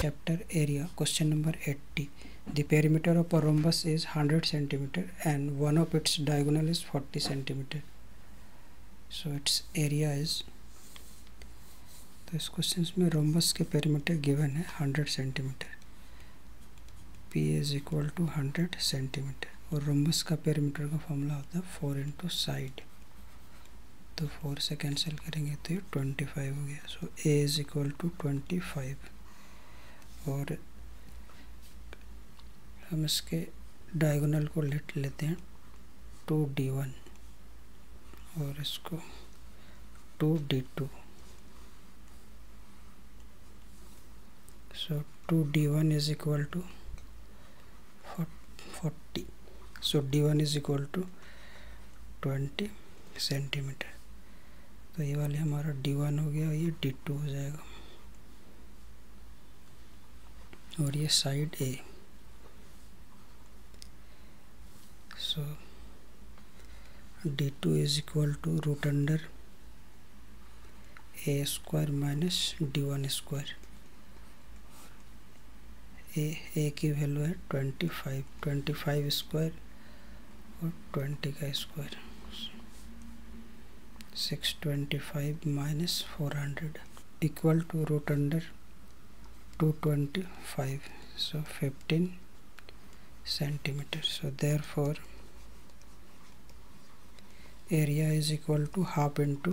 Chapter area. Question number 80. The perimeter of a rhombus is 100 centimeter and one of its diagonal is 40 centimeter. So its area is. तो इस question में rhombus के perimeter given है 100 centimetre, P is equal to 100 centimetre और rhombus का perimeter का formula होता है 4 इंटू साइड, तो 4 से कैंसिल करेंगे तो ये 25 हो गया. So A is equal to 25 और हम इसके डायगोनल को लेते हैं 2d1 और इसको 2d2. So 2d1 is equal to 40. So d1 is equal to 20 centimeter. तो ये वाले हमारा d1 हो गया, ये d2 हो जाएगा और ये side A. So d2 is equal to root under A square minus d1 square. A की वैल्यू है 25, 25 स्क्वायर और 20 का square 625 minus 400 equal to root under 225, so 15 centimetre. So therefore area is equal to half into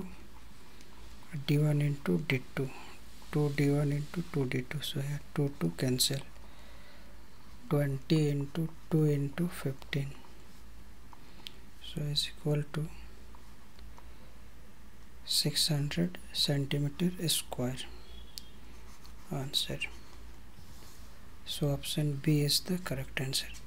d1 into d2, 2d1 into 2d2. So है 2 cancel, 20 into 2 into 15, so is equal to 600 centimeter square. Answer. So option B is the correct answer.